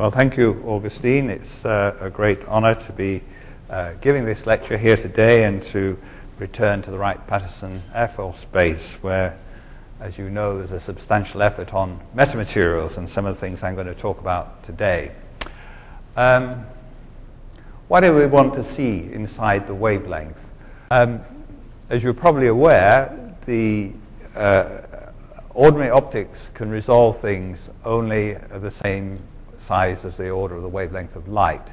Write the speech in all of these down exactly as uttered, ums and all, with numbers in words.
Well, thank you, Augustine. It's uh, a great honor to be uh, giving this lecture here today and to return to the Wright-Patterson Air Force Base, where, as you know, there's a substantial effort on metamaterials and some of the things I'm going to talk about today. Um, what do we want to see inside the wavelength? Um, as you're probably aware, the uh, ordinary optics can resolve things only at the same size as the order of the wavelength of light.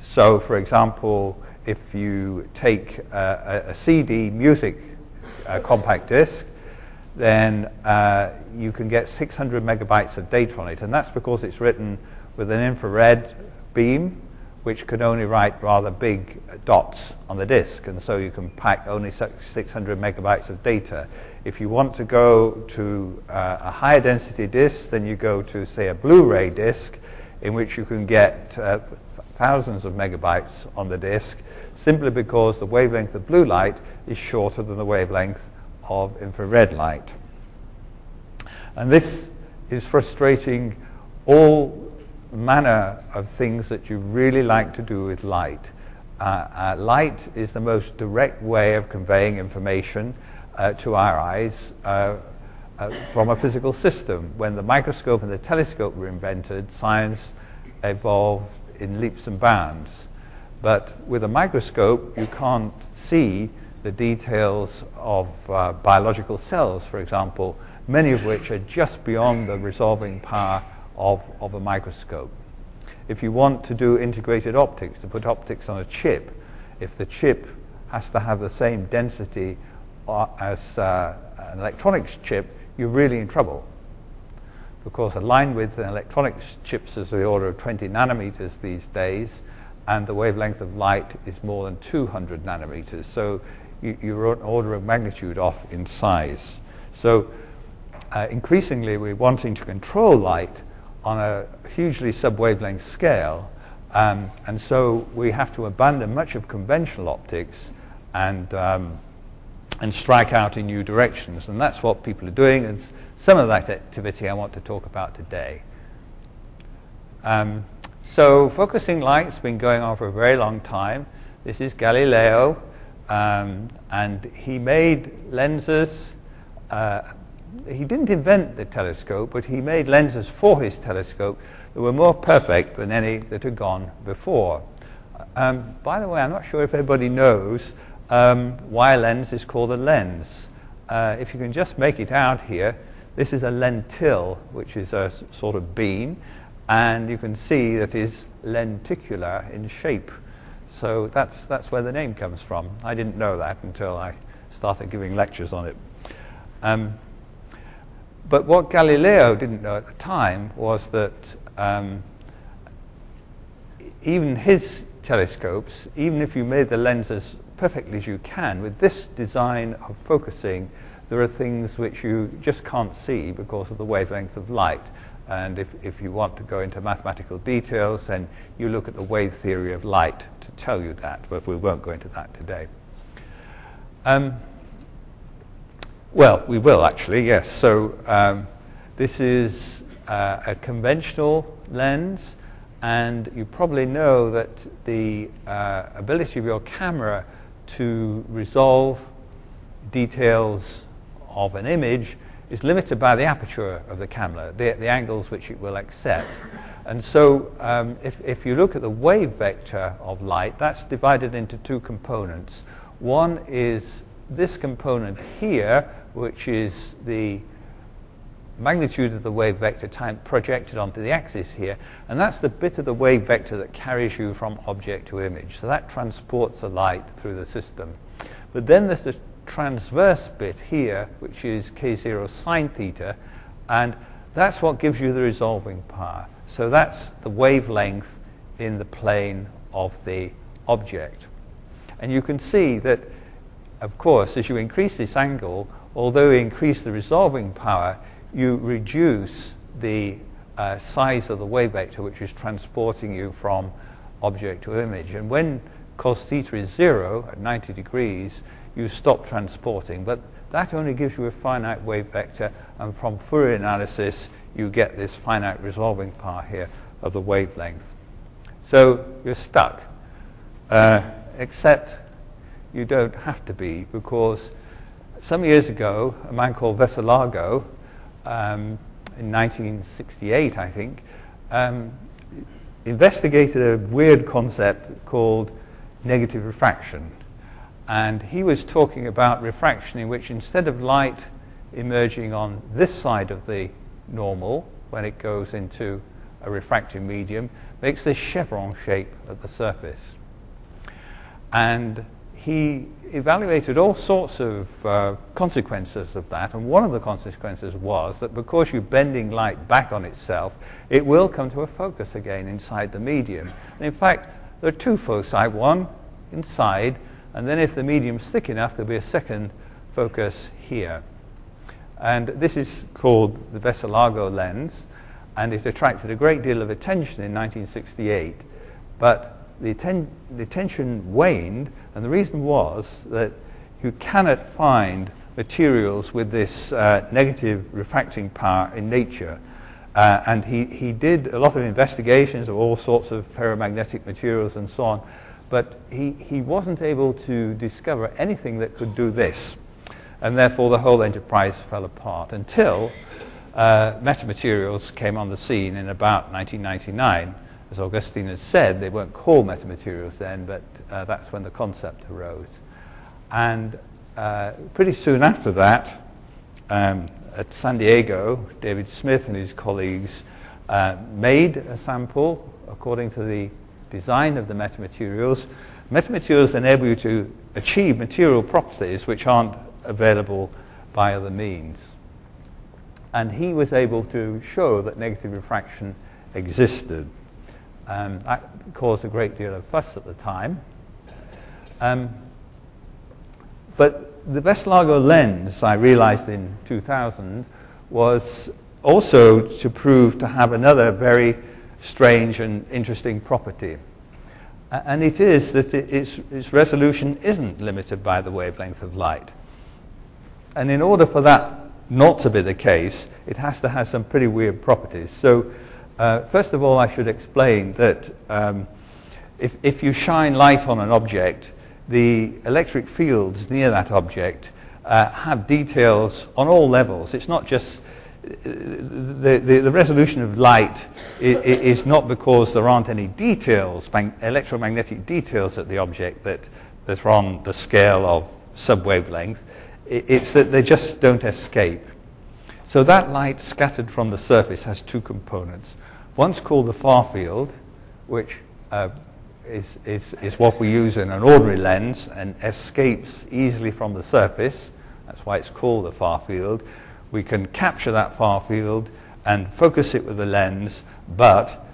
So, for example, if you take uh, a, a C D music uh, compact disc, then uh, you can get six hundred megabytes of data on it, and that's because it's written with an infrared beam which can only write rather big dots on the disk, and so you can pack only six hundred megabytes of data. If you want to go to uh, a higher density disk, then you go to, say, a Blu-ray disk in which you can get uh, th thousands of megabytes on the disk, simply because the wavelength of blue light is shorter than the wavelength of infrared light. And this is frustrating all manner of things that you really like to do with light. Uh, uh, light is the most direct way of conveying information uh, to our eyes uh, uh, from a physical system. When the microscope and the telescope were invented, science evolved in leaps and bounds. But with a microscope, you can't see the details of uh, biological cells, for example, many of which are just beyond the resolving power Of, of a microscope. If you want to do integrated optics, to put optics on a chip, if the chip has to have the same density uh, as uh, an electronics chip, you're really in trouble, because a line width in electronics chips is the order of twenty nanometers these days, and the wavelength of light is more than two hundred nanometers, so you, you're an order of magnitude off in size. So uh, increasingly we're wanting to control light on a hugely sub-wavelength scale, um, and so we have to abandon much of conventional optics and, um, and strike out in new directions, and that's what people are doing, and some of that activity I want to talk about today. Um, so focusing light's been going on for a very long time. This is Galileo, um, and he made lenses. uh, He didn't invent the telescope, but he made lenses for his telescope that were more perfect than any that had gone before. Um, by the way, I'm not sure if everybody knows um, why a lens is called a lens. Uh, if you can just make it out here, this is a lentil, which is a sort of bean, and you can see that is lenticular in shape. So that's, that's where the name comes from. I didn't know that until I started giving lectures on it. Um, But what Galileo didn't know at the time was that um, even his telescopes, even if you made the lens as perfectly as you can, with this design of focusing, there are things which you just can't see because of the wavelength of light. And if, if you want to go into mathematical details, then you look at the wave theory of light to tell you that, but we won't go into that today. Um, Well, we will actually, yes. So um, this is uh, a conventional lens, and you probably know that the uh, ability of your camera to resolve details of an image is limited by the aperture of the camera, the, the angles which it will accept. And so um, if, if you look at the wave vector of light, that's divided into two components. One is this component here, which is the magnitude of the wave vector time projected onto the axis here, and that's the bit of the wave vector that carries you from object to image. So that transports the light through the system. But then there's the transverse bit here, which is K zero sine theta, and that's what gives you the resolving power. So that's the wavelength in the plane of the object. And you can see that, of course, as you increase this angle, although you increase the resolving power, you reduce the uh, size of the wave vector which is transporting you from object to image. And when cos theta is zero at ninety degrees, you stop transporting. But that only gives you a finite wave vector, and from Fourier analysis, you get this finite resolving power here of the wavelength. So you're stuck, uh, except you don't have to be, because some years ago, a man called Veselago, um, in nineteen sixty-eight, I think, um, investigated a weird concept called negative refraction. And he was talking about refraction in which, instead of light emerging on this side of the normal when it goes into a refractive medium, makes this chevron shape at the surface. And he evaluated all sorts of uh, consequences of that, and one of the consequences was that because you're bending light back on itself, it will come to a focus again inside the medium. And in fact, there are two foci, one inside, and then if the medium's thick enough, there'll be a second focus here. And this is called the Veselago lens, and it attracted a great deal of attention in nineteen sixty-eight, but the, atten the attention waned, and the reason was that you cannot find materials with this uh, negative refracting power in nature. Uh, and he, he did a lot of investigations of all sorts of ferromagnetic materials and so on, but he, he wasn't able to discover anything that could do this. And therefore the whole enterprise fell apart until uh, metamaterials came on the scene in about nineteen ninety-nine. As Augustine has said, they weren't called metamaterials then, but uh, that's when the concept arose. And uh, pretty soon after that, um, at San Diego, David Smith and his colleagues uh, made a sample according to the design of the metamaterials. Metamaterials enable you to achieve material properties which aren't available by other means. And he was able to show that negative refraction existed. Um, that caused a great deal of fuss at the time. Um, but the Veselago lens, I realized in two thousand, was also to prove to have another very strange and interesting property. Uh, and it is that it, its, its resolution isn't limited by the wavelength of light. And in order for that not to be the case, it has to have some pretty weird properties. So uh, first of all, I should explain that um, if, if you shine light on an object, the electric fields near that object uh, have details on all levels. It's not just the, the, the resolution of light is, is not because there aren't any details, electromagnetic details at the object that, that are on the scale of sub-wavelength. It's that they just don't escape. So that light scattered from the surface has two components. One's called the far field, which uh, is, is, is what we use in an ordinary lens and escapes easily from the surface. That's why it's called the far field. We can capture that far field and focus it with the lens, but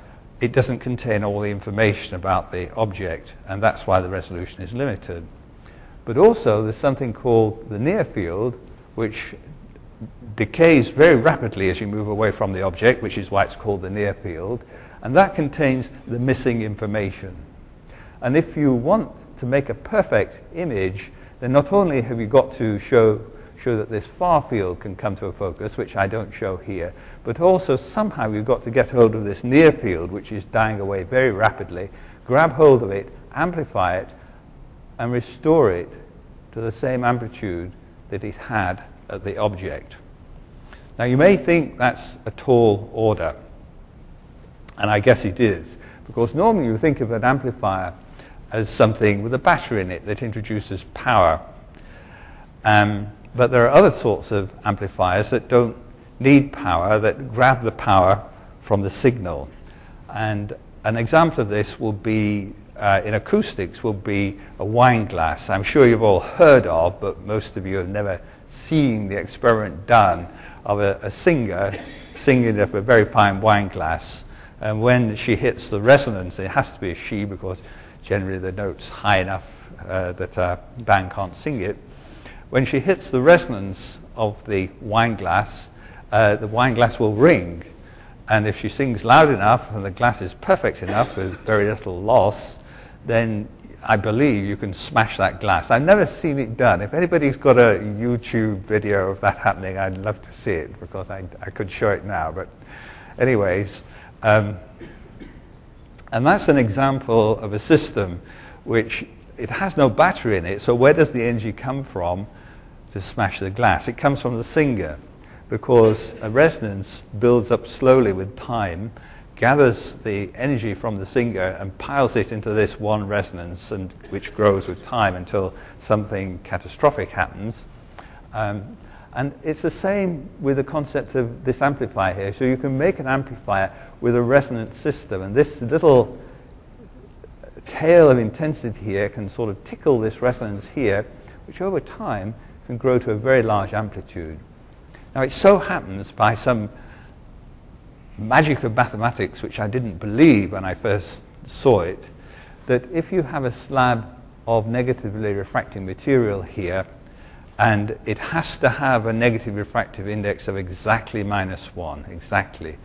it doesn't contain all the information about the object, and that's why the resolution is limited. But also there's something called the near field, which decays very rapidly as you move away from the object, which is why it's called the near field, and that contains the missing information. And if you want to make a perfect image, then not only have you got to show, show that this far field can come to a focus, which I don't show here, but also somehow you've got to get hold of this near field, which is dying away very rapidly, grab hold of it, amplify it, and restore it to the same amplitude that it had at the object. Now you may think that's a tall order, and I guess it is, because normally you think of an amplifier as something with a battery in it that introduces power. Um, but there are other sorts of amplifiers that don't need power, that grab the power from the signal. And an example of this will be Uh, in acoustics will be a wine glass. I'm sure you've all heard of, but most of you have never seen the experiment done of a, a singer singing of a very fine wine glass, and when she hits the resonance, it has to be a she, because generally the note's high enough uh, that a band can't sing it. When she hits the resonance of the wine glass, uh, the wine glass will ring, and if she sings loud enough and the glass is perfect enough with very little loss, then I believe you can smash that glass. I've never seen it done. If anybody's got a YouTube video of that happening, I'd love to see it, because I, I could show it now. But anyways, um, And that's an example of a system which, it has no battery in it, so where does the energy come from to smash the glass? It comes from the singer, because a resonance builds up slowly with time, gathers the energy from the singer and piles it into this one resonance, and which grows with time until something catastrophic happens. Um, and it's the same with the concept of this amplifier here. So you can make an amplifier with a resonance system, and this little tail of intensity here can sort of tickle this resonance here, which over time can grow to a very large amplitude. Now it so happens, by some magic of mathematics which I didn't believe when I first saw it, that if you have a slab of negatively refracting material here, and it has to have a negative refractive index of exactly minus one, exactly.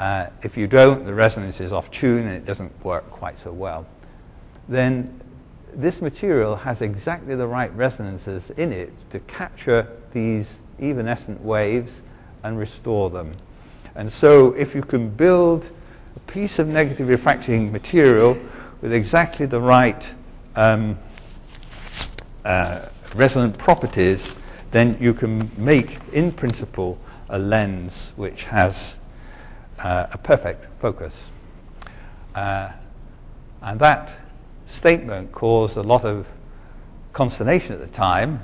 Uh, if you don't, the resonance is off tune and it doesn't work quite so well. Then this material has exactly the right resonances in it to capture these evanescent waves and restore them. And so if you can build a piece of negative refracting material with exactly the right um, uh, resonant properties, then you can make, in principle, a lens which has uh, a perfect focus. Uh, and that statement caused a lot of consternation at the time,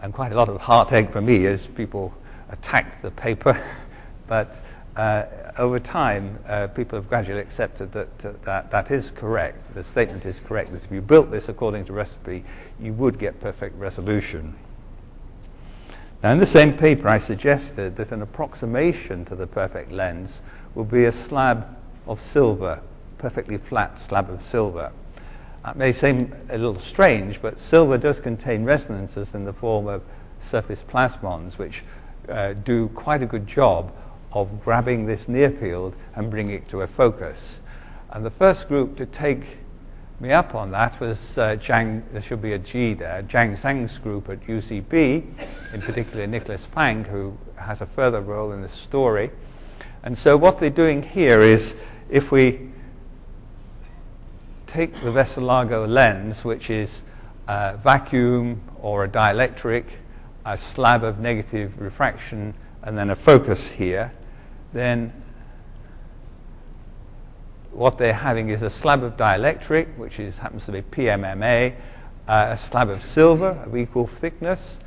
and quite a lot of heartache for me as people attacked the paper. But uh, over time, uh, people have gradually accepted that, uh, that that is correct. The statement is correct, that if you built this according to recipe, you would get perfect resolution. Now, in the same paper, I suggested that an approximation to the perfect lens would be a slab of silver, perfectly flat slab of silver. That may seem a little strange, but silver does contain resonances in the form of surface plasmons, which uh, do quite a good job of grabbing this near field and bringing it to a focus. And the first group to take me up on that was uh, Zhang, there should be a G there, Zhang Zhang's group at U C B, in particular Nicholas Fang, who has a further role in this story. And so what they're doing here is, if we take the Veselago lens, which is a vacuum or a dielectric, a slab of negative refraction, and then a focus here, then what they're having is a slab of dielectric, which is, happens to be P M M A, uh, a slab of silver of equal thickness,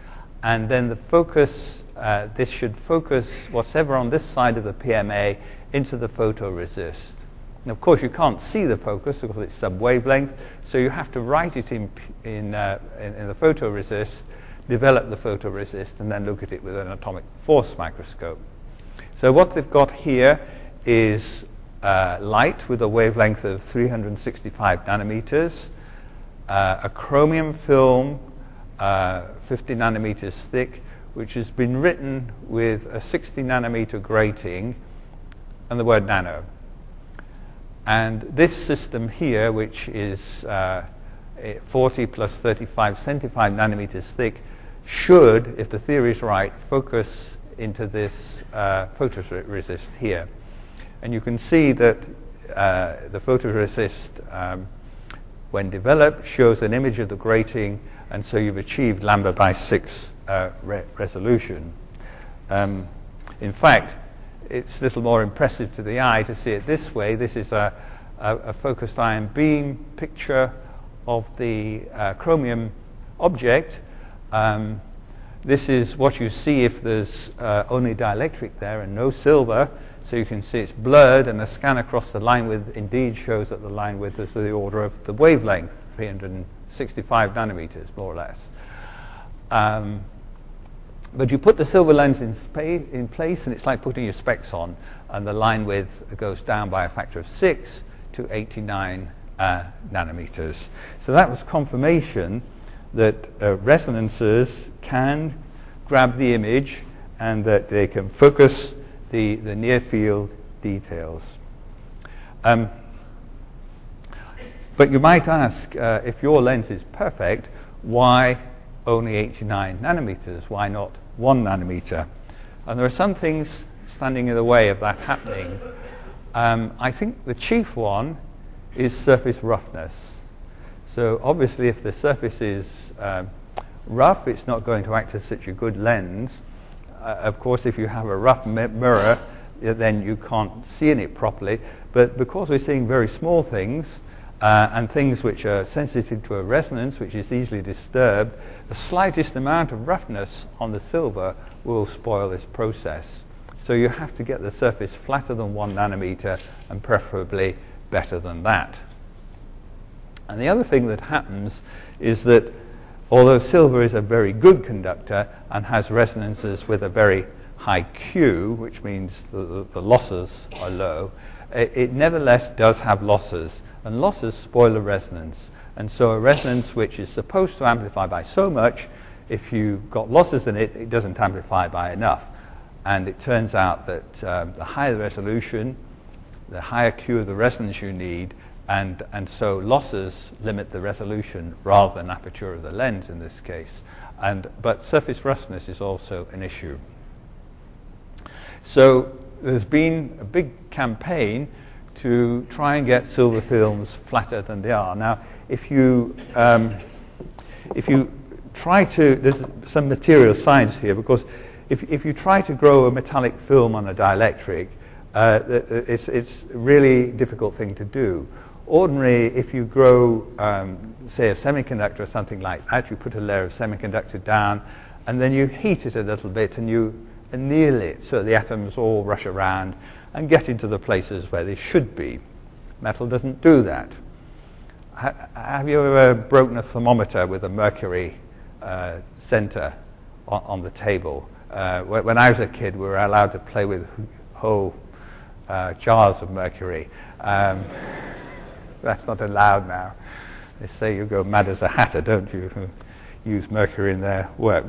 and then the focus, uh, this should focus whatever on this side of the P M A into the photoresist. And of course you can't see the focus because it's sub-wavelength, so you have to write it in, in, uh, in, in the photoresist, develop the photoresist, and then look at it with an atomic force microscope. So what they've got here is uh, light with a wavelength of three hundred sixty-five nanometers, uh, a chromium film uh, fifty nanometers thick, which has been written with a sixty nanometer grating and the word nano. And this system here, which is uh, forty plus thirty-five, seventy-five nanometers thick, should, if the theory is right, focus into this uh, photoresist here. And you can see that uh, the photoresist, um, when developed, shows an image of the grating, and so you've achieved lambda by six uh, re resolution. Um, in fact, it's a little more impressive to the eye to see it this way. This is a, a, a focused ion beam picture of the uh, chromium object. Um, this is what you see if there's uh, only dielectric there and no silver, so you can see it's blurred, and the scan across the line width indeed shows that the line width is to the order of the wavelength, three hundred sixty-five nanometers, more or less. Um, but you put the silver lens in, in place, and it's like putting your specs on, and the line width goes down by a factor of six to eighty-nine uh, nanometers. So that was confirmation that uh, resonances can grab the image and that they can focus the, the near field details. Um, but you might ask, uh, if your lens is perfect, why only eighty-nine nanometers? Why not one nanometer? And there are some things standing in the way of that happening. Um, I think the chief one is surface roughness. So obviously if the surface is um, rough, it's not going to act as such a good lens. Uh, of course, if you have a rough mi mirror, then you can't see in it properly. But because we're seeing very small things, uh, and things which are sensitive to a resonance, which is easily disturbed, the slightest amount of roughness on the silver will spoil this process. So you have to get the surface flatter than one nanometer, and preferably better than that. And the other thing that happens is that although silver is a very good conductor and has resonances with a very high Q, which means the, the, the losses are low, it, it nevertheless does have losses, and losses spoil a resonance. And so a resonance which is supposed to amplify by so much, if you've got losses in it, it doesn't amplify by enough. And it turns out that um, the higher the resolution, the higher Q of the resonance you need, and, and so losses limit the resolution rather than aperture of the lens in this case. And, but surface roughness is also an issue. So there's been a big campaign to try and get silver films flatter than they are. Now, if you, um, if you try to, there's some material science here, because if, if you try to grow a metallic film on a dielectric, uh, it's, it's a really difficult thing to do. Ordinarily, if you grow, um, say, a semiconductor or something like that, you put a layer of semiconductor down, and then you heat it a little bit, and you anneal it so the atoms all rush around and get into the places where they should be. Metal doesn't do that. Ha have you ever broken a thermometer with a mercury uh, center on, on the table? Uh, wh when I was a kid, we were allowed to play with whole uh, jars of mercury. Um, that's not allowed now. They say you go mad as a hatter, don't you, who use mercury in their work.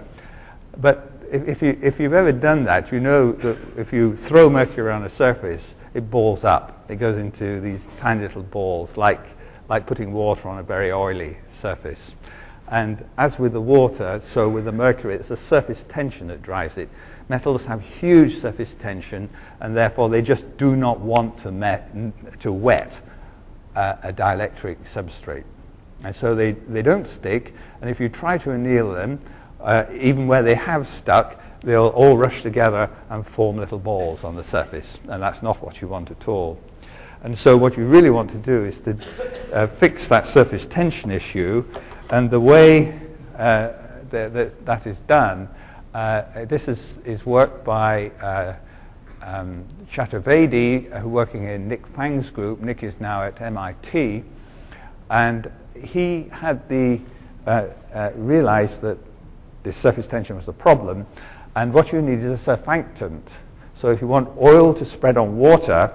But If, you, if you've ever done that, you know that if you throw mercury on a surface, it balls up. It goes into these tiny little balls, like, like putting water on a very oily surface. And as with the water, so with the mercury, it's the surface tension that drives it. Metals have huge surface tension, and therefore they just do not want to, met, to wet uh, a dielectric substrate. And so they, they don't stick, and if you try to anneal them, Uh, even where they have stuck, they'll all rush together and form little balls on the surface, and that's not what you want at all. And so what you really want to do is to uh, fix that surface tension issue, and the way uh, th th that is done, uh, this is, is work by uh, um, Chaturvedi, uh, working in Nick Fang's group. Nick is now at M I T, and he had the uh, uh, realized that this surface tension was the problem, and what you need is a surfactant. So if you want oil to spread on water,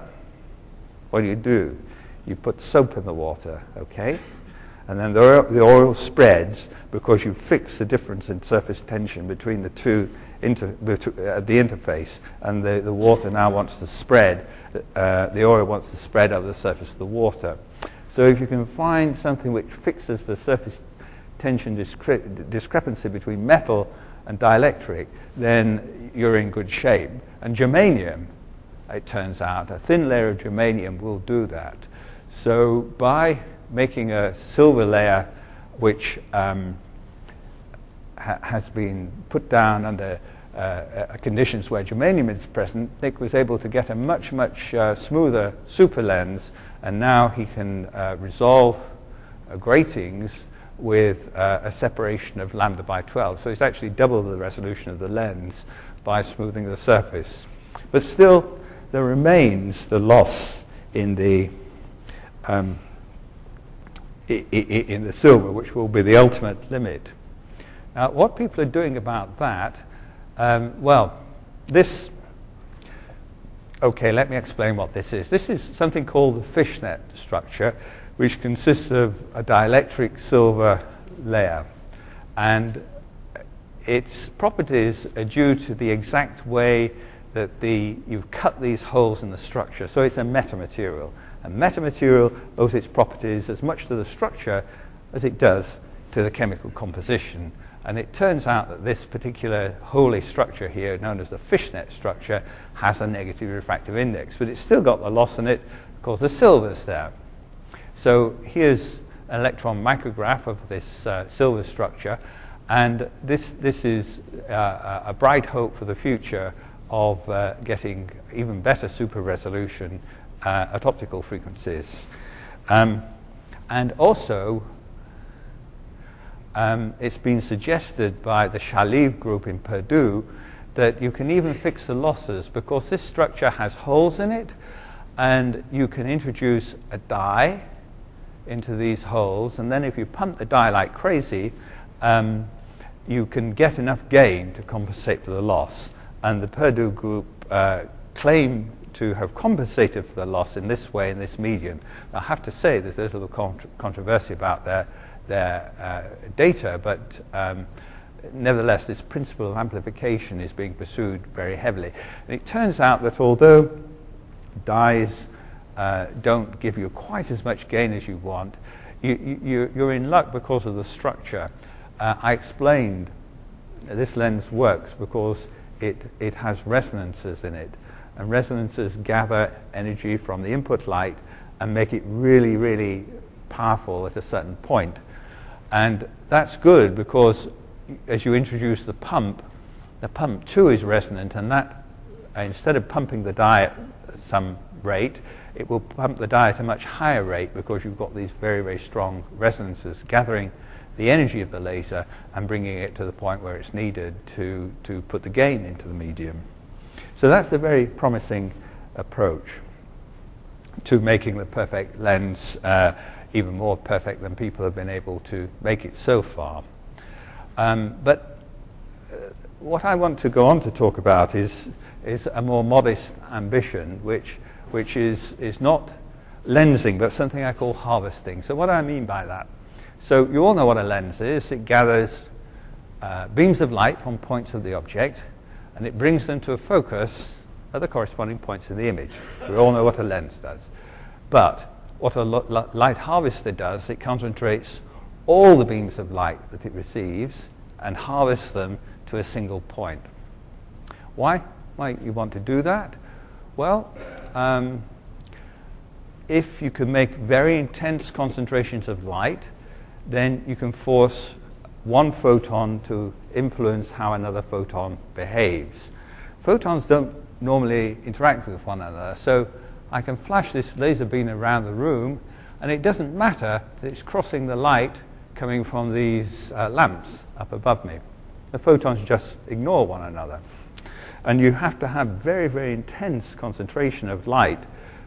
what do you do? You put soap in the water, okay? And then the oil, the oil spreads because you fix the difference in surface tension between the two inter, uh, the interface, and the, the water now wants to spread, uh, the oil wants to spread over the surface of the water. So if you can find something which fixes the surface tension discre discrepancy between metal and dielectric, then you're in good shape. And germanium, it turns out, a thin layer of germanium will do that. So by making a silver layer which um, ha has been put down under uh, uh, conditions where germanium is present, Nick was able to get a much, much uh, smoother super lens, and now he can uh, resolve uh, gratings with uh, a separation of lambda by twelve. So it's actually double the resolution of the lens by smoothing the surface. But still, there remains the loss in the, um, I I in the silver, which will be the ultimate limit. Now, what people are doing about that, um, well, this, okay, let me explain what this is. This is something called the fishnet structure, which consists of a dielectric silver layer. And its properties are due to the exact way that the, you've cut these holes in the structure. So it's a metamaterial. A metamaterial owes its properties as much to the structure as it does to the chemical composition. And it turns out that this particular holy structure here, known as the fishnet structure, has a negative refractive index. But it's still got the loss in it because the silver's there. So here's an electron micrograph of this uh, silver structure, and this, this is uh, a bright hope for the future of uh, getting even better super resolution uh, at optical frequencies. Um, and also, um, it's been suggested by the Shalev group in Purdue that you can even fix the losses, because this structure has holes in it, and you can introduce a dye into these holes, and then if you pump the dye like crazy, um, you can get enough gain to compensate for the loss. And the Purdue group uh, claim to have compensated for the loss in this way, in this medium. I have to say there's a little cont controversy about their, their uh, data, but um, nevertheless this principle of amplification is being pursued very heavily. And it turns out that although dyes uh, don't give you quite as much gain as you want, you, you, you're in luck because of the structure. Uh, I explained this lens works because it, it has resonances in it, and resonances gather energy from the input light and make it really, really powerful at a certain point. And that's good because as you introduce the pump, the pump too is resonant, and that instead of pumping the dye at some rate, it will pump the dye at a much higher rate because you've got these very, very strong resonances gathering the energy of the laser and bringing it to the point where it's needed to, to put the gain into the medium. So that's a very promising approach to making the perfect lens uh, even more perfect than people have been able to make it so far. Um, but uh, what I want to go on to talk about is, is a more modest ambition, which, which is, is not lensing, but something I call harvesting. So what do I mean by that? So you all know what a lens is. It gathers uh, beams of light from points of the object, and it brings them to a focus at the corresponding points in the image. We all know what a lens does. But what a light harvester does, it concentrates all the beams of light that it receives and harvests them to a single point. Why might you want to do that? Well, um, if you can make very intense concentrations of light, then you can force one photon to influence how another photon behaves. Photons don't normally interact with one another, so I can flash this laser beam around the room, and it doesn't matter that it's crossing the light coming from these uh, lamps up above me. The photons just ignore one another. And you have to have very, very intense concentration of light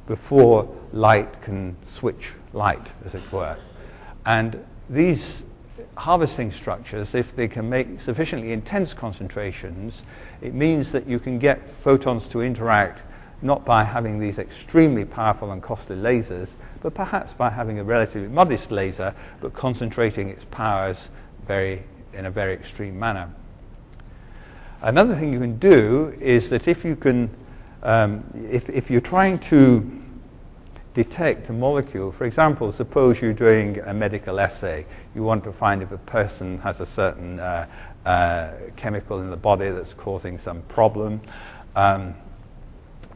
before light can switch light, as it were. And these harvesting structures, if they can make sufficiently intense concentrations, it means that you can get photons to interact not by having these extremely powerful and costly lasers, but perhaps by having a relatively modest laser, but concentrating its powers very, in a very extreme manner. Another thing you can do is that if you can, um, if, if you're trying to detect a molecule, for example, suppose you're doing a medical assay. You want to find if a person has a certain uh, uh, chemical in the body that's causing some problem. Um,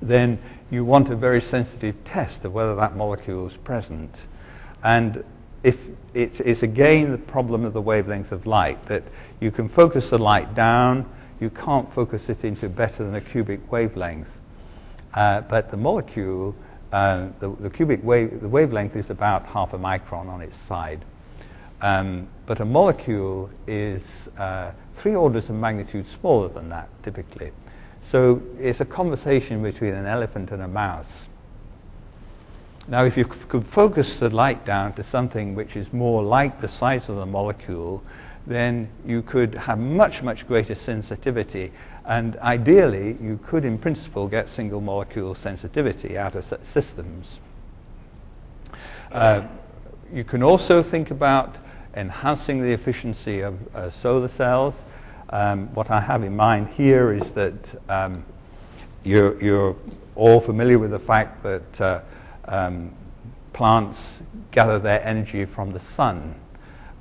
then you want a very sensitive test of whether that molecule is present. And if it is again the problem of the wavelength of light, that you can focus the light down, you can't focus it into better than a cubic wavelength. Uh, but the molecule, uh, the, the cubic wave, the wavelength is about half a micron on its side. Um, but a molecule is uh, three orders of magnitude smaller than that, typically. So it's a conversation between an elephant and a mouse. Now, if you could focus the light down to something which is more like the size of the molecule, then you could have much, much greater sensitivity. And ideally, you could, in principle, get single molecule sensitivity out of such systems. Uh, you can also think about enhancing the efficiency of uh, solar cells. Um, what I have in mind here is that um, you're, you're all familiar with the fact that uh, um, plants gather their energy from the sun,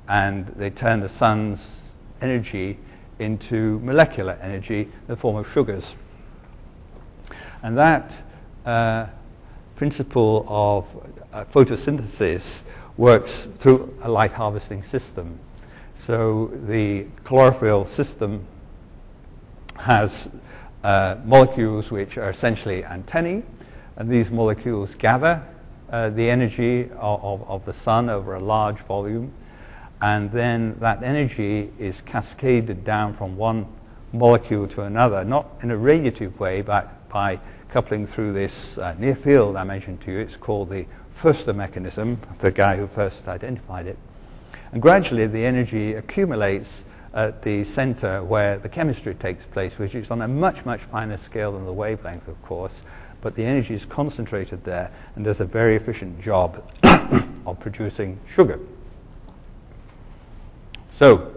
and they turn the sun's energy into molecular energy in the form of sugars. And that uh, principle of uh, photosynthesis works through a light harvesting system. So the chlorophyll system has uh, molecules which are essentially antennae, and these molecules gather uh, the energy of, of, of the sun over a large volume, and then that energy is cascaded down from one molecule to another, not in a radiative way, but by coupling through this uh, near field I mentioned to you. It's called the Förster mechanism, the guy who first identified it. And gradually the energy accumulates at the center where the chemistry takes place, which is on a much, much finer scale than the wavelength, of course, but the energy is concentrated there and does a very efficient job of producing sugar. So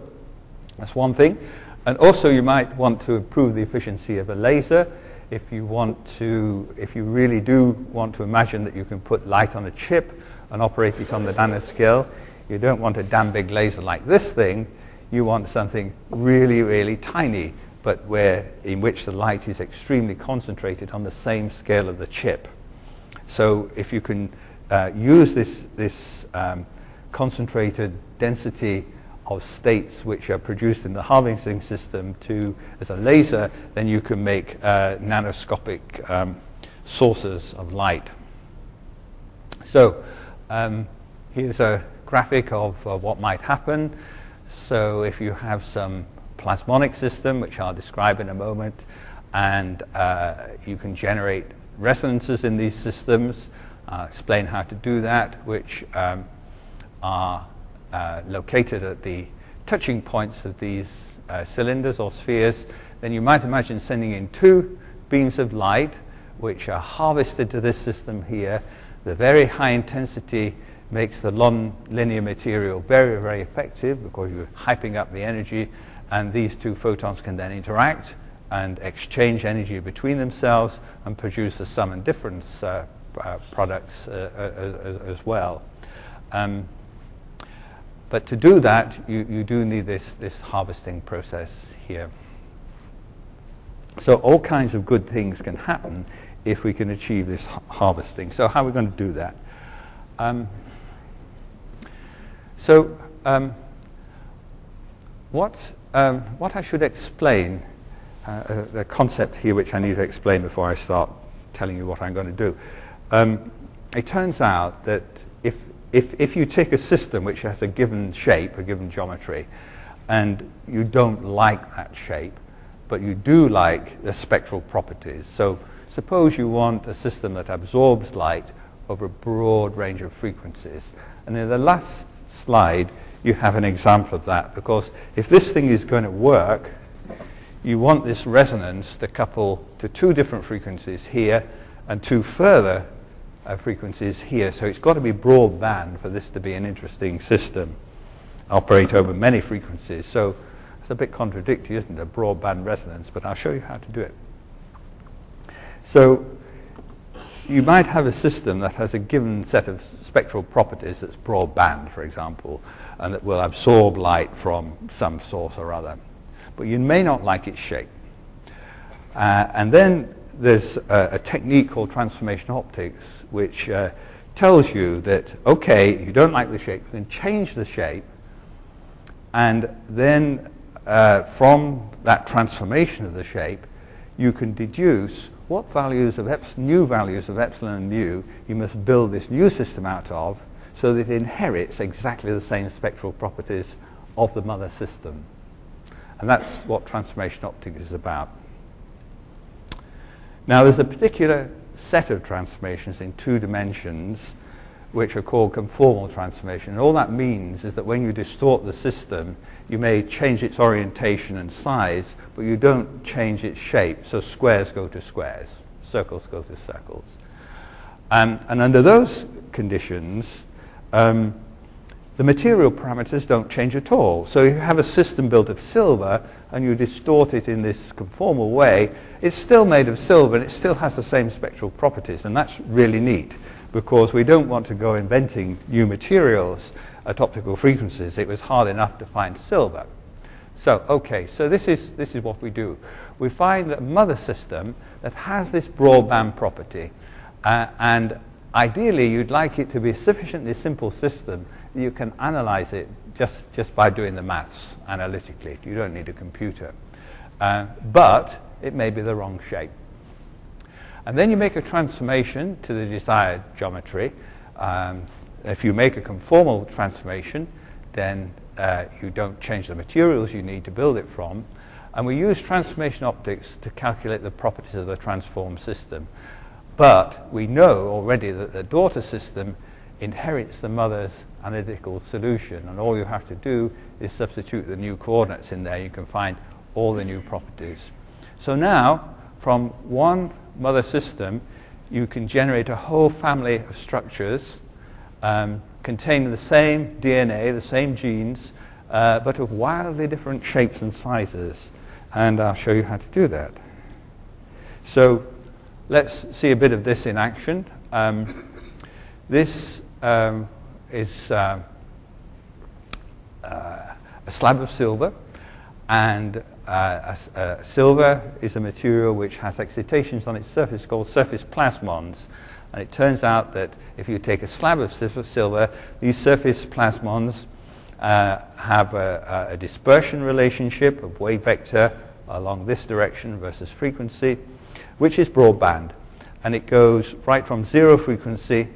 that's one thing. And also you might want to improve the efficiency of a laser if you want to, if you really do want to imagine that you can put light on a chip and operate it on the nanoscale. You don't want a damn big laser like this thing. You want something really, really tiny, but where in which the light is extremely concentrated on the same scale of the chip. So if you can uh, use this, this um, concentrated density of states which are produced in the harvesting system to, as a laser, then you can make uh, nanoscopic um, sources of light. So um, here's a graphic of uh, what might happen. So if you have some plasmonic system, which I'll describe in a moment, and uh, you can generate resonances in these systems, uh, explain how to do that, which um, are uh, located at the touching points of these uh, cylinders or spheres, then you might imagine sending in two beams of light, which are harvested to this system here. The very high intensity makes the non-linear material very, very effective because you're hyping up the energy, and these two photons can then interact and exchange energy between themselves and produce the sum and difference uh, uh, products uh, uh, as well. Um, but to do that, you, you do need this, this harvesting process here. So all kinds of good things can happen if we can achieve this ha harvesting. So how are we going to do that? Um, So um, what, um, what I should explain, uh, a, a concept here which I need to explain before I start telling you what I'm going to do. Um, it turns out that if, if, if you take a system which has a given shape, a given geometry, and you don't like that shape, but you do like the spectral properties. So suppose you want a system that absorbs light over a broad range of frequencies. And in the last slide you have an example of that, because if this thing is going to work, you want this resonance to couple to two different frequencies here and two further uh, frequencies here. So it's got to be broadband for this to be an interesting system, operate over many frequencies. So it's a bit contradictory, isn't it, a broadband resonance, but I'll show you how to do it. So you might have a system that has a given set of spectral properties that's broadband, for example, and that will absorb light from some source or other. But you may not like its shape. Uh, and then there's a, a technique called transformation optics, which uh, tells you that, okay, you don't like the shape, you can change the shape, and then uh, from that transformation of the shape, you can deduce what values of epsilon, new values of epsilon and mu you must build this new system out of, so that it inherits exactly the same spectral properties of the mother system. And that's what transformation optics is about. Now there's a particular set of transformations in two dimensions which are called conformal transformation. And all that means is that when you distort the system, you may change its orientation and size, but you don't change its shape. So squares go to squares, circles go to circles. Um, and under those conditions, um, the material parameters don't change at all. So if you have a system built of silver and you distort it in this conformal way, it's still made of silver and it still has the same spectral properties, and that's really neat, because we don't want to go inventing new materials at optical frequencies. It was hard enough to find silver. So, okay, so this is, this is what we do. We find a mother system that has this broadband property, uh, and ideally you'd like it to be a sufficiently simple system that you can analyze it just, just by doing the maths analytically. You don't need a computer. Uh, but it may be the wrong shape. And then you make a transformation to the desired geometry. Um, if you make a conformal transformation, then uh, you don't change the materials you need to build it from. And we use transformation optics to calculate the properties of the transformed system. But we know already that the daughter system inherits the mother's analytical solution. And all you have to do is substitute the new coordinates in there. You can find all the new properties. So now, from one mother system, you can generate a whole family of structures um, containing the same D N A, the same genes, uh, but of wildly different shapes and sizes. And I'll show you how to do that. So let's see a bit of this in action. Um, this um, is uh, uh, a slab of silver. And uh, a, a silver is a material which has excitations on its surface called surface plasmons. And it turns out that if you take a slab of silver, these surface plasmons uh, have a, a dispersion relationship of wave vector along this direction versus frequency, which is broadband. And it goes right from zero frequency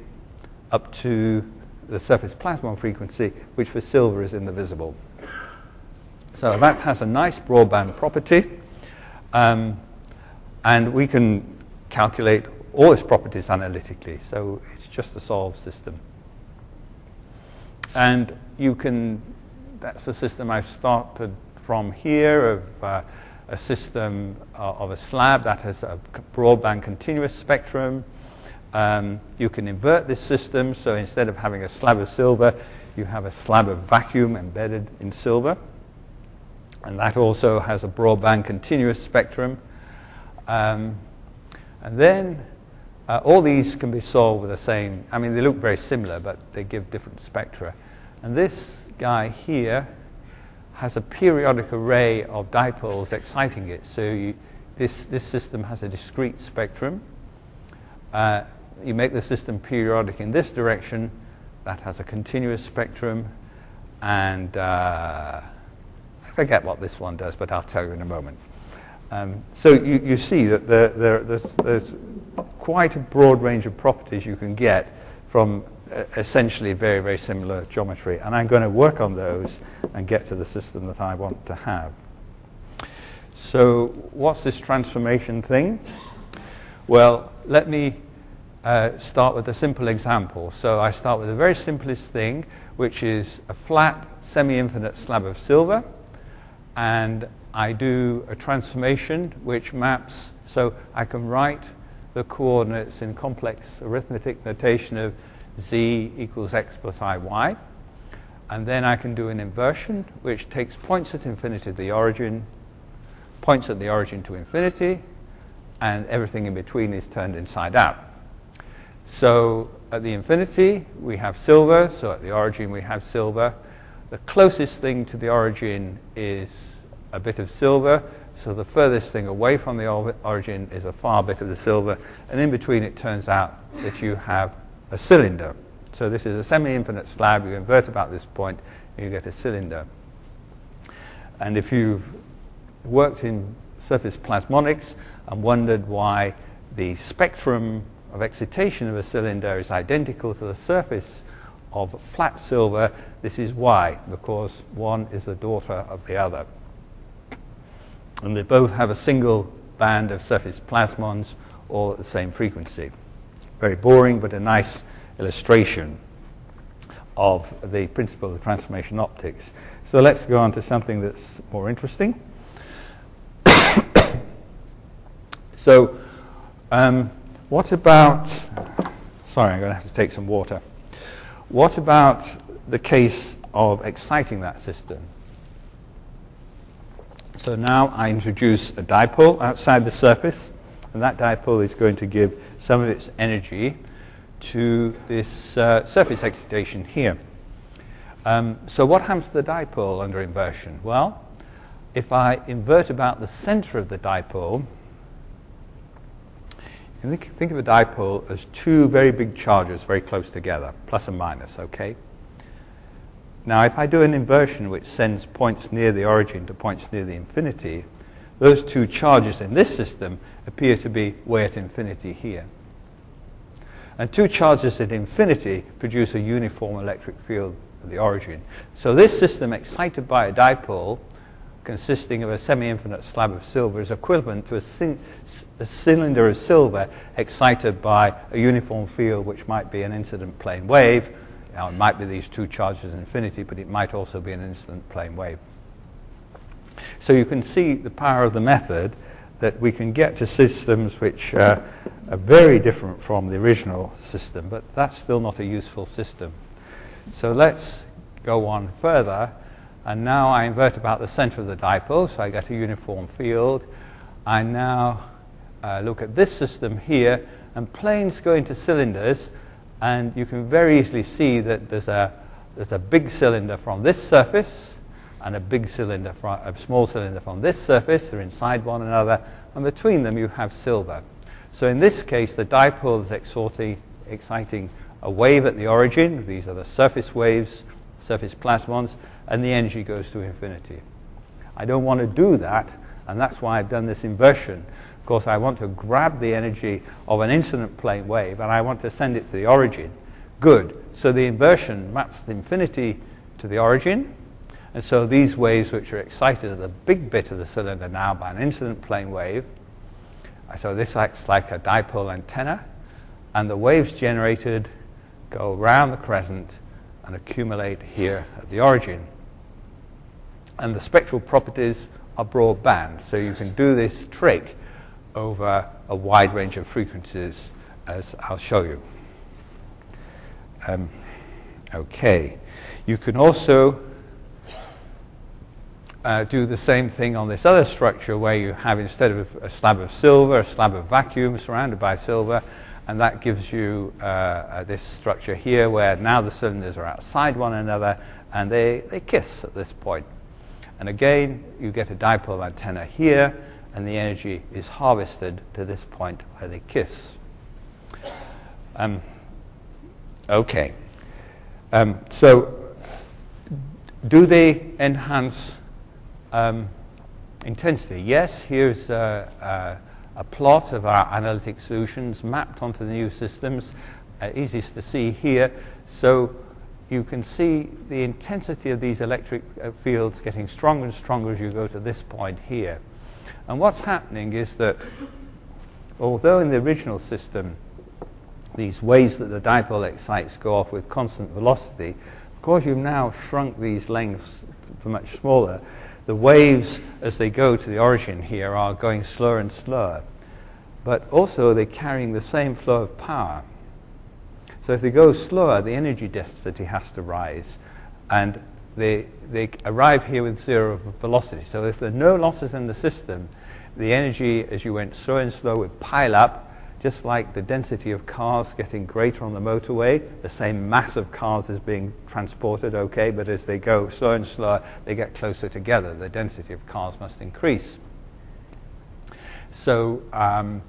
up to the surface plasmon frequency, which for silver is in the visible. So that has a nice broadband property, um, and we can calculate all its properties analytically. So it's just a solved system. And you can, that's the system I've started from here, of uh, a system uh, of a slab that has a broadband continuous spectrum. Um, you can invert this system, so instead of having a slab of silver, you have a slab of vacuum embedded in silver. And that also has a broadband continuous spectrum. Um, and then uh, all these can be solved with the same, I mean, they look very similar, but they give different spectra. And this guy here has a periodic array of dipoles exciting it. So you, this, this system has a discrete spectrum. Uh, you make the system periodic in this direction. That has a continuous spectrum. And Uh, I forget what this one does, but I'll tell you in a moment. Um, so you, you see that there, there, there's, there's quite a broad range of properties you can get from uh, essentially very, very similar geometry. And I'm going to work on those and get to the system that I want to have. So what's this transformation thing? Well, let me uh, start with a simple example. So I start with the very simplest thing, which is a flat, semi-infinite slab of silver. And I do a transformation which maps, so I can write the coordinates in complex arithmetic notation of z equals x plus I y. And then I can do an inversion which takes points at infinity to the origin, points at the origin to infinity, and everything in between is turned inside out. So at the infinity we have silver, so at the origin we have silver. The closest thing to the origin is a bit of silver, so the furthest thing away from the origin is a far bit of the silver, and in between it turns out that you have a cylinder. So this is a semi-infinite slab, you invert about this point, and you get a cylinder. And if you've worked in surface plasmonics and wondered why the spectrum of excitation of a cylinder is identical to the surface of flat silver, this is why, because one is the daughter of the other. And they both have a single band of surface plasmons, all at the same frequency. Very boring, but a nice illustration of the principle of transformation optics. So let's go on to something that's more interesting. So, um, what about, sorry, I'm going to have to take some water. What about the case of exciting that system? So now I introduce a dipole outside the surface, and that dipole is going to give some of its energy to this uh, surface excitation here. Um, so what happens to the dipole under inversion? Well, if I invert about the center of the dipole, And think, think of a dipole as two very big charges very close together, plus and minus, okay? Now, if I do an inversion which sends points near the origin to points near the infinity, those two charges in this system appear to be way at infinity here. And two charges at infinity produce a uniform electric field at the origin. So this system excited by a dipole consisting of a semi-infinite slab of silver is equivalent to a, c a cylinder of silver excited by a uniform field which might be an incident plane wave. Now, it might be these two charges in infinity, but it might also be an incident plane wave. So you can see the power of the method, that we can get to systems which uh, are very different from the original system, but that's still not a useful system. So let's go on further. And now I invert about the center of the dipole, so I get a uniform field. I now uh, look at this system here, and planes go into cylinders, and you can very easily see that there's a, there's a big cylinder from this surface, and a big cylinder, from, a small cylinder from this surface. They're inside one another, and between them you have silver. So in this case, the dipole is exciting a wave at the origin. These are the surface waves, surface plasmons, and the energy goes to infinity. I don't want to do that, and that's why I've done this inversion. Of course, I want to grab the energy of an incident plane wave, and I want to send it to the origin. Good. So the inversion maps the infinity to the origin. And so these waves, which are excited at the big bit of the cylinder now by an incident plane wave, so this acts like a dipole antenna, and the waves generated go around the crescent and accumulate here at the origin. And the spectral properties are broadband, so you can do this trick over a wide range of frequencies, as I'll show you. Um, okay, you can also Uh, do the same thing on this other structure where you have, instead of a slab of silver, a slab of vacuum surrounded by silver, and that gives you uh, uh, this structure here where now the cylinders are outside one another, and they, they kiss at this point. And again, you get a dipole antenna here, and the energy is harvested to this point where they kiss. Um, okay. Um, so, do they enhance Um, intensity? Yes, here's a, a, a plot of our analytic solutions mapped onto the new systems, uh, easiest to see here. So you can see the intensity of these electric uh, fields getting stronger and stronger as you go to this point here. And what's happening is that although in the original system these waves that the dipole excites go off with constant velocity, of course you've now shrunk these lengths to much smaller. The waves, as they go to the origin here, are going slower and slower. But also, they're carrying the same flow of power. So if they go slower, the energy density has to rise. And they, they arrive here with zero velocity. So if there are no losses in the system, the energy, as you went slow and slow, would pile up, just like the density of cars getting greater on the motorway. The same mass of cars is being transported, okay, but as they go slower and slower, they get closer together. The density of cars must increase. So um,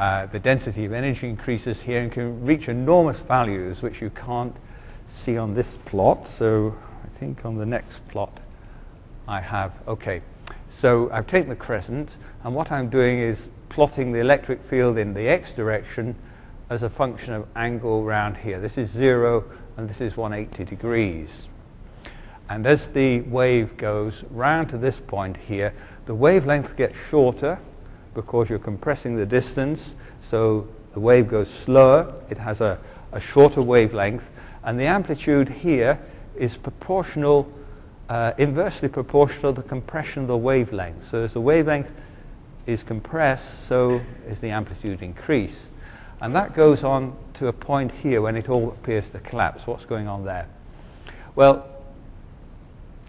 uh, the density of energy increases here and can reach enormous values, which you can't see on this plot. So I think on the next plot I have, okay. So I've taken the crescent, and what I'm doing is plotting the electric field in the x direction as a function of angle round here. This is zero, and this is one hundred eighty degrees. And as the wave goes round to this point here, the wavelength gets shorter because you're compressing the distance. So the wave goes slower. It has a, a shorter wavelength. And the amplitude here is proportional, uh, inversely proportional to the compression of the wavelength. So as the wavelength is compressed, so is the amplitude increase. And that goes on to a point here when it all appears to collapse. What's going on there? Well,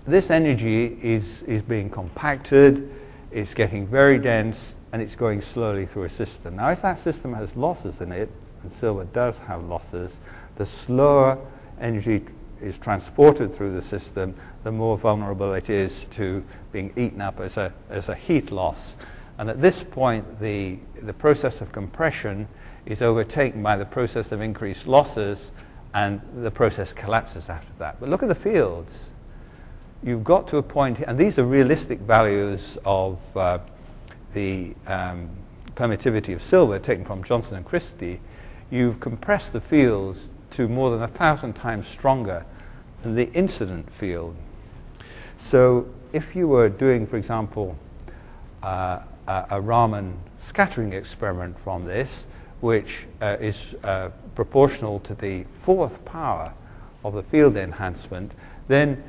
this energy is, is being compacted, it's getting very dense, and it's going slowly through a system. Now, if that system has losses in it, and silver does have losses, the slower energy is transported through the system, the more vulnerable it is to being eaten up as a, as a heat loss. And at this point, the, the process of compression is overtaken by the process of increased losses, and the process collapses after that. But look at the fields. You've got to a point, and these are realistic values of uh, the um, permittivity of silver taken from Johnson and Christie. You've compressed the fields to more than a thousand times stronger than the incident field. So if you were doing, for example, uh, a, a Raman scattering experiment from this, which uh, is uh, proportional to the fourth power of the field enhancement, then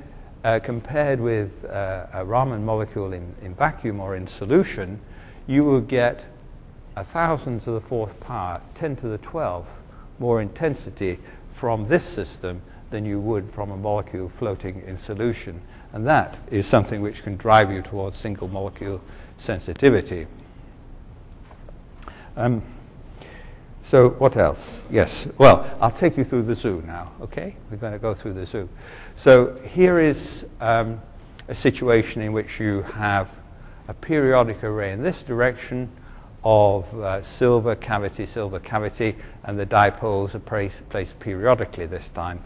uh, compared with uh, a Raman molecule in, in vacuum or in solution, you would get a thousand to the fourth power, ten to the twelfth, more intensity from this system than you would from a molecule floating in solution. And that is something which can drive you towards single molecule sensitivity. Um, so what else? Yes, well, I'll take you through the zoo now, okay? We're going to go through the zoo. So here is um, a situation in which you have a periodic array in this direction of uh, silver cavity, silver cavity, and the dipoles are placed, placed periodically this time.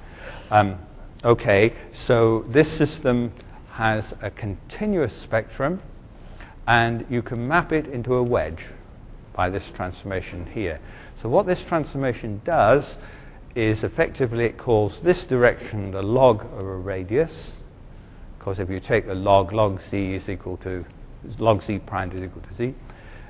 Um, okay, so this system has a continuous spectrum, and you can map it into a wedge by this transformation here. So what this transformation does is effectively it calls this direction the log of a radius, because if you take the log, log z is equal to, log z prime is equal to z.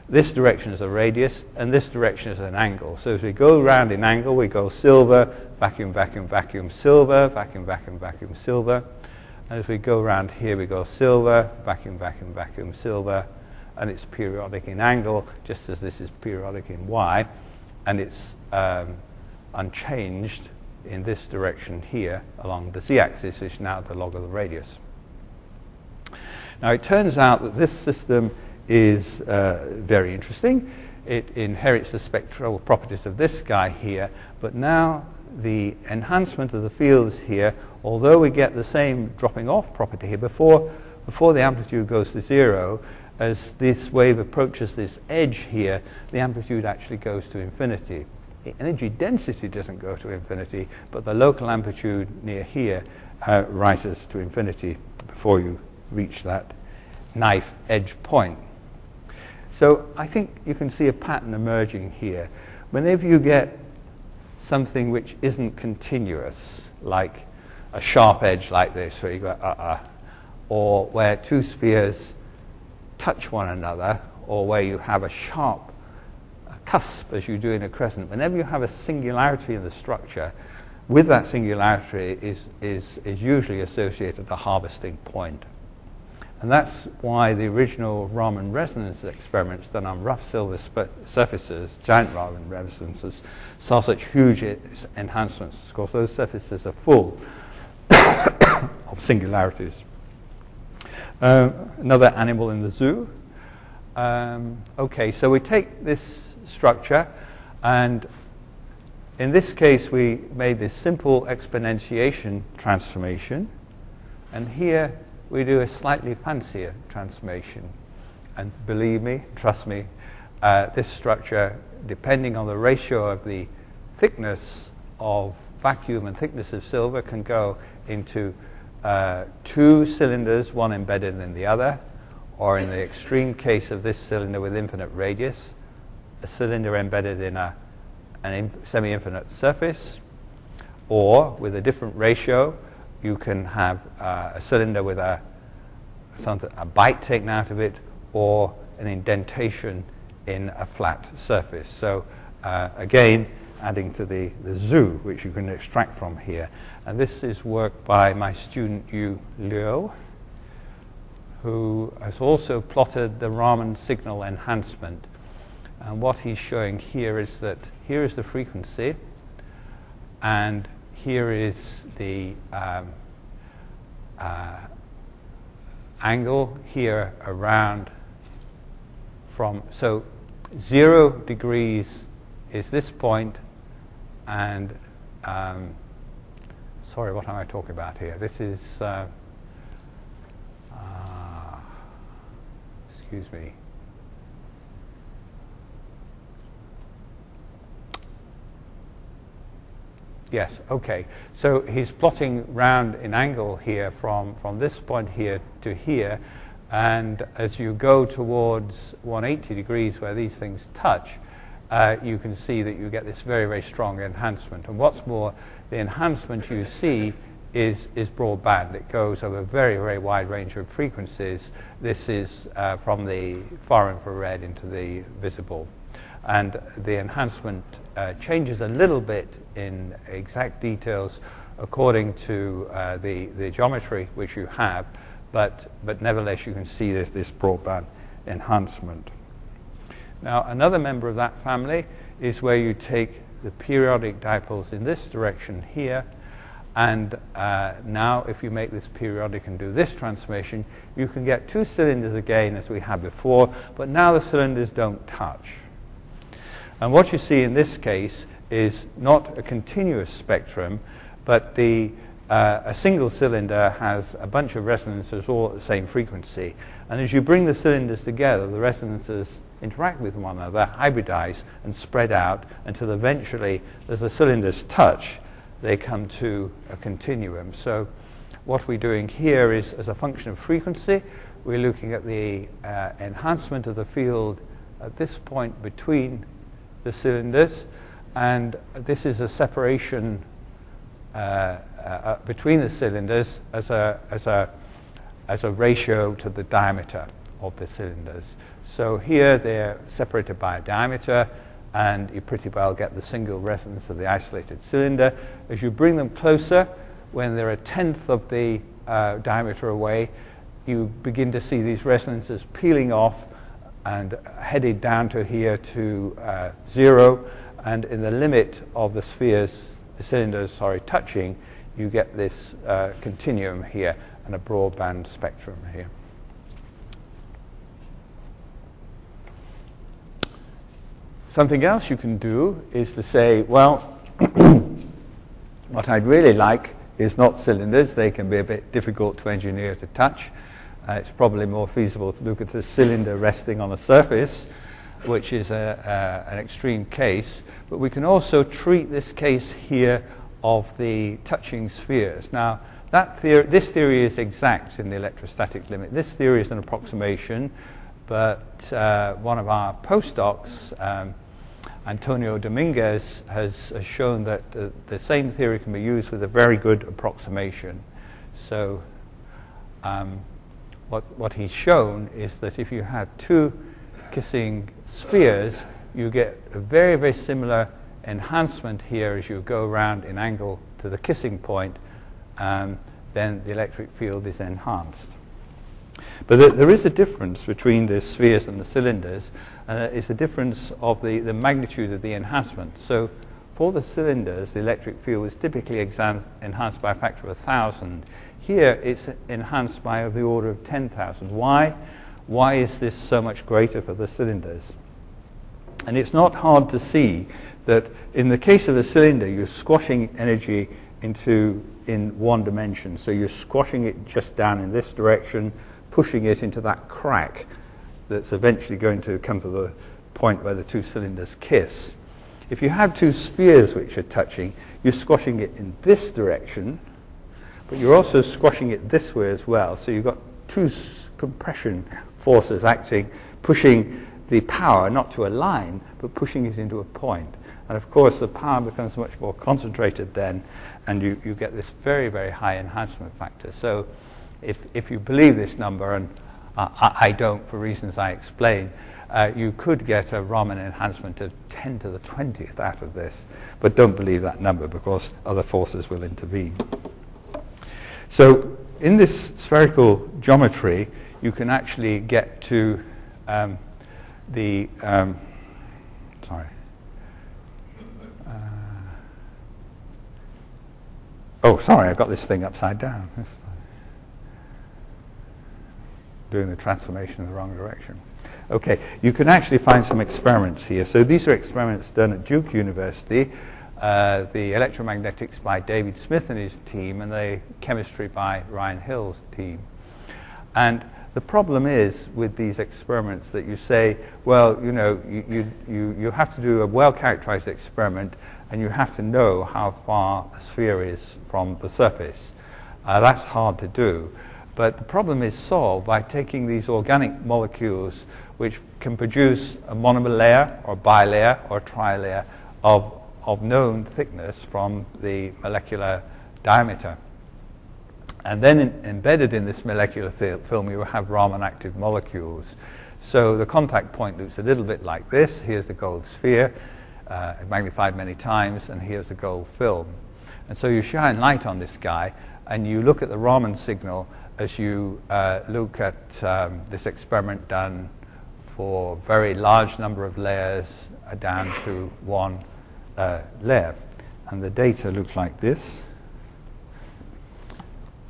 This direction is a radius, and this direction is an angle. So as we go round in angle, we go silver, vacuum, vacuum, vacuum, silver, vacuum, vacuum, vacuum, silver. And as we go round here, we go silver, vacuum, vacuum, vacuum, silver. And it's periodic in angle, just as this is periodic in y. And it's um, unchanged in this direction here along the z-axis, which is now the log of the radius. Now, it turns out that this system is uh, very interesting. It inherits the spectral properties of this guy here, but now the enhancement of the fields here, although we get the same dropping off property here, before, before the amplitude goes to zero, as this wave approaches this edge here, the amplitude actually goes to infinity. The energy density doesn't go to infinity, but the local amplitude near here uh, rises to infinity before you reach that knife edge point. So I think you can see a pattern emerging here. Whenever you get something which isn't continuous, like a sharp edge like this, where you go uh-uh, or where two spheres touch one another, or where you have a sharp cusp as you do in a crescent, whenever you have a singularity in the structure, with that singularity is, is, is usually associated a harvesting point. And that's why the original Raman resonance experiments done on rough silver surfaces, giant Raman resonances, saw such huge enhancements. Of course, those surfaces are full of singularities. Um, another animal in the zoo. Um, okay, so we take this structure, and in this case, we made this simple exponentiation transformation, and here we do a slightly fancier transformation. And believe me, trust me, uh, this structure, depending on the ratio of the thickness of vacuum and thickness of silver, can go into uh, two cylinders, one embedded in the other, or in the extreme case of this cylinder with infinite radius, a cylinder embedded in a, an semi-infinite surface, or with a different ratio, you can have uh, a cylinder with a, something, a bite taken out of it, or an indentation in a flat surface. So uh, again, adding to the, the zoo, which you can extract from here. And this is work by my student Yu Liu, who has also plotted the Raman signal enhancement. And what he's showing here is that here is the frequency, and here is the um, uh, angle here around from, so zero degrees is this point, and um, sorry, what am I talking about here? This is, uh, uh, excuse me, yes, okay. So he's plotting round in angle here from, from this point here to here, and as you go towards one hundred eighty degrees where these things touch, uh, you can see that you get this very, very strong enhancement. And what's more, the enhancement you see is, is broadband. It goes over a very, very wide range of frequencies. This is uh, from the far infrared into the visible. And the enhancement uh, changes a little bit in exact details according to uh, the, the geometry which you have, but, but nevertheless you can see this, this broadband enhancement. Now another member of that family is where you take the periodic dipoles in this direction here, and uh, now if you make this periodic and do this transformation, you can get two cylinders again as we had before, but now the cylinders don't touch. And what you see in this case is not a continuous spectrum, but the, uh, a single cylinder has a bunch of resonances all at the same frequency. And as you bring the cylinders together, the resonances interact with one another, hybridize, and spread out until eventually, as the cylinders touch, they come to a continuum. So what we're doing here is, as a function of frequency, we're looking at the uh, enhancement of the field at this point between the cylinders, and this is a separation uh, uh, between the cylinders as a, as, a, as a ratio to the diameter of the cylinders. So here they're separated by a diameter, and you pretty well get the single resonance of the isolated cylinder. As you bring them closer, when they're a tenth of the uh, diameter away, you begin to see these resonances peeling off and headed down to here to uh, zero, and in the limit of the spheres, the cylinders, sorry, touching, you get this uh, continuum here and a broadband spectrum here. Something else you can do is to say, well, what I'd really like is not cylinders. They can be a bit difficult to engineer to touch. Uh, it's probably more feasible to look at the cylinder resting on a surface, which is a, a, an extreme case. But we can also treat this case here of the touching spheres. Now, that theor- this theory is exact in the electrostatic limit. This theory is an approximation, but uh, one of our postdocs, um, Antonio Dominguez, has, has shown that the, the same theory can be used with a very good approximation. So, um, What, what he's shown is that if you had two kissing spheres, you get a very, very similar enhancement here as you go around in angle to the kissing point, um, then the electric field is enhanced. But th there is a difference between the spheres and the cylinders, and uh, it's a difference of the, the magnitude of the enhancement. So for the cylinders, the electric field is typically enhanced by a factor of a thousand. Here it's enhanced by the order of ten thousand. Why? Why is this so much greater for the cylinders? And it's not hard to see that in the case of a cylinder, you're squashing energy into in one dimension. So you're squashing it just down in this direction, pushing it into that crack that's eventually going to come to the point where the two cylinders kiss. If you have two spheres which are touching, you're squashing it in this direction, but you're also squashing it this way as well. So you've got two compression forces acting, pushing the power not to a line, but pushing it into a point. And of course, the power becomes much more concentrated then, and you, you get this very, very high enhancement factor. So if, if you believe this number, and I, I don't for reasons I explain, uh, you could get a Raman enhancement of ten to the twentieth out of this. But don't believe that number, because other forces will intervene. So in this spherical geometry, you can actually get to um, the, um, sorry, uh, oh, sorry, I've got this thing upside down. This thing. Doing the transformation in the wrong direction. Okay, you can actually find some experiments here. So these are experiments done at Duke University. Uh, the electromagnetics by David Smith and his team, and the chemistry by Ryan Hill's team. And the problem is with these experiments that you say, well, you know, you, you, you have to do a well-characterized experiment, and you have to know how far the sphere is from the surface. Uh, that's hard to do. But the problem is solved by taking these organic molecules which can produce a monomer layer or bilayer or trilayer of, of known thickness from the molecular diameter. And then in, embedded in this molecular film you have Raman active molecules. So the contact point looks a little bit like this. Here's the gold sphere, uh, magnified many times, and here's the gold film. And so you shine light on this guy and you look at the Raman signal as you uh, look at um, this experiment done for very large number of layers uh, down to one uh, layer. And the data look like this.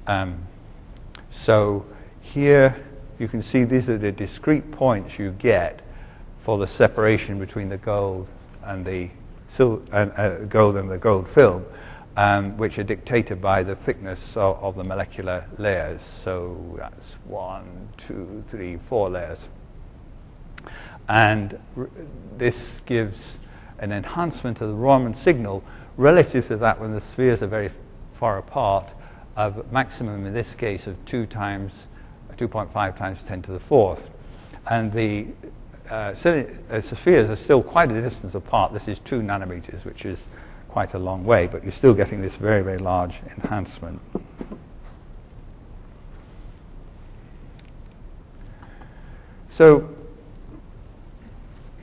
Um, so here you can see these are the discrete points you get for the separation between the gold and the sil and, uh, gold and the gold film, um, which are dictated by the thickness of, of the molecular layers. So that's one, two, three, four layers. And r this gives an enhancement of the Raman signal relative to that when the spheres are very far apart, of maximum in this case of two times two point five times ten to the fourth, and the uh, spheres are still quite a distance apart. This is two nanometers, which is quite a long way, but you're still getting this very, very large enhancement. So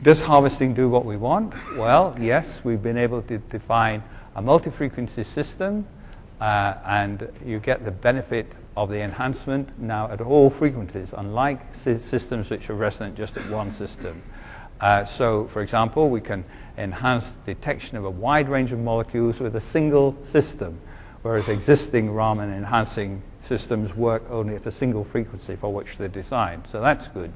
does harvesting do what we want? Well, yes, we've been able to define a multi-frequency system, uh, and you get the benefit of the enhancement now at all frequencies, unlike sy systems which are resonant just at one system. Uh, so, for example, we can enhance detection of a wide range of molecules with a single system, whereas existing Raman enhancing systems work only at a single frequency for which they're designed. So that's good.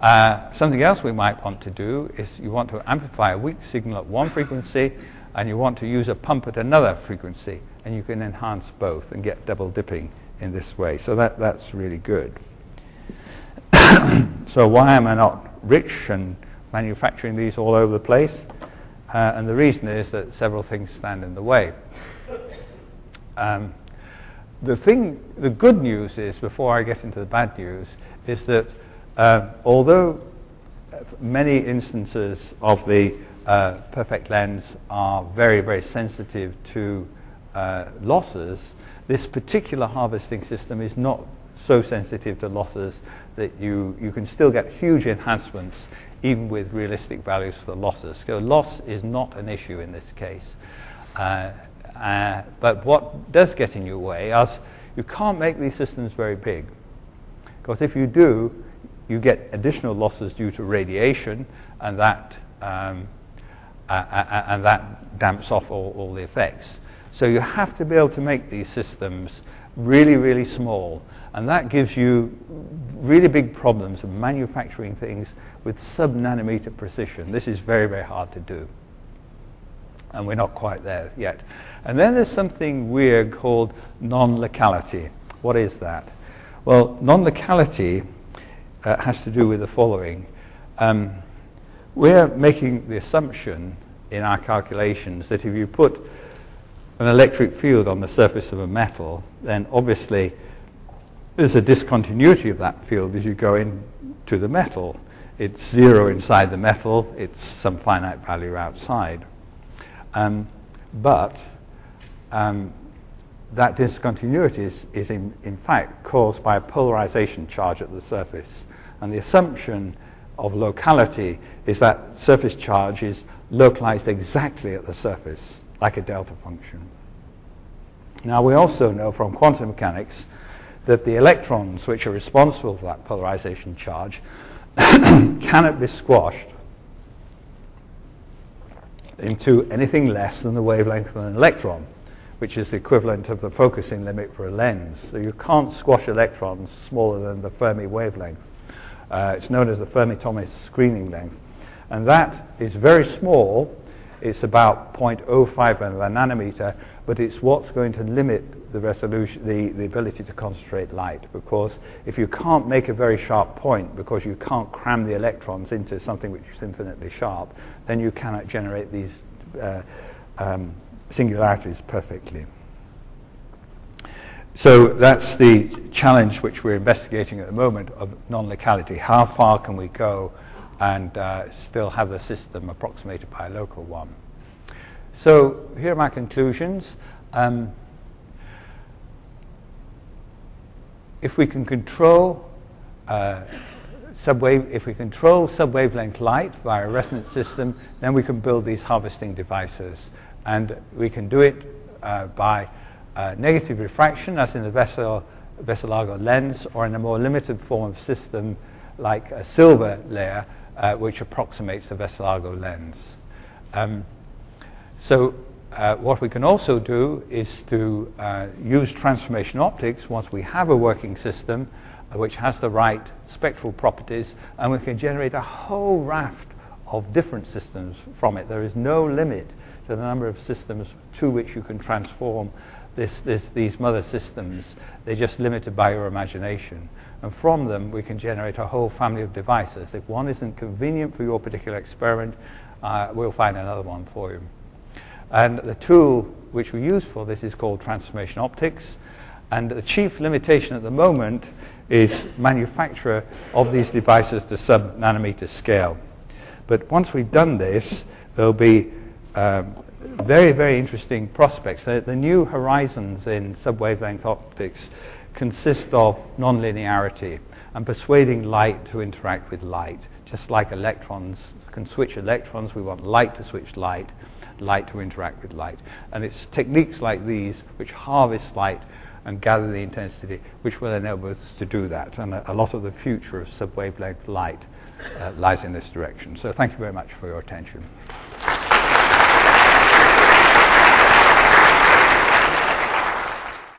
Uh, something else we might want to do is you want to amplify a weak signal at one frequency and you want to use a pump at another frequency, and you can enhance both and get double dipping in this way. So that, that's really good. So why am I not rich and manufacturing these all over the place? Uh, and the reason is that several things stand in the way. Um, the thing, the good news is, before I get into the bad news, is that uh, although many instances of the uh, perfect lens are very, very sensitive to Uh, losses, this particular harvesting system is not so sensitive to losses that you, you can still get huge enhancements even with realistic values for the losses. So loss is not an issue in this case. Uh, uh, but what does get in your way is you can't make these systems very big, because if you do, you get additional losses due to radiation, and that, um, uh, uh, and that damps off all, all the effects. So you have to be able to make these systems really, really small. And that gives you really big problems of manufacturing things with sub-nanometer precision. This is very, very hard to do. And we're not quite there yet. And then there's something weird called non-locality. What is that? Well, non-locality uh, has to do with the following. Um, we're making the assumption in our calculations that if you put an electric field on the surface of a metal, then obviously there's a discontinuity of that field as you go into the metal. It's zero inside the metal, it's some finite value outside. Um, but um, that discontinuity is, is in, in fact caused by a polarization charge at the surface. And the assumption of locality is that surface charge is localized exactly at the surface, like a delta function. Now we also know from quantum mechanics that the electrons which are responsible for that polarization charge cannot be squashed into anything less than the wavelength of an electron, which is the equivalent of the focusing limit for a lens. So you can't squash electrons smaller than the Fermi wavelength. Uh, it's known as the Fermi-Thomas screening length. And that is very small. It's about zero point zero five of a nanometer, but it's what's going to limit the resolution, the, the ability to concentrate light, because if you can't make a very sharp point because you can't cram the electrons into something which is infinitely sharp, then you cannot generate these uh, um, singularities perfectly. So that's the challenge which we're investigating at the moment of non-locality. How far can we go and uh, still have the system approximated by a local one? So here are my conclusions. Um, if we can control uh, subwave, if we control subwavelength light via a resonance system, then we can build these harvesting devices, and we can do it uh, by uh, negative refraction, as in the Vesel, Veselago lens, or in a more limited form of system like a silver layer, uh, which approximates the Veselago lens. Um, so. Uh, what we can also do is to uh, use transformation optics once we have a working system uh, which has the right spectral properties, and we can generate a whole raft of different systems from it. There is no limit to the number of systems to which you can transform this, this, these mother systems. They're just limited by your imagination. And from them we can generate a whole family of devices. If one isn't convenient for your particular experiment, uh, we'll find another one for you. And the tool which we use for this is called transformation optics. And the chief limitation at the moment is manufacture of these devices to sub-nanometer scale. But once we've done this, there'll be um, very, very interesting prospects. The, the new horizons in sub-wavelength optics consist of nonlinearity and persuading light to interact with light. Just like electrons can switch electrons, we want light to switch light. Light to interact with light. And it's techniques like these which harvest light and gather the intensity which will enable us to do that. And a, a lot of the future of subwavelength light uh, lies in this direction. So thank you very much for your attention.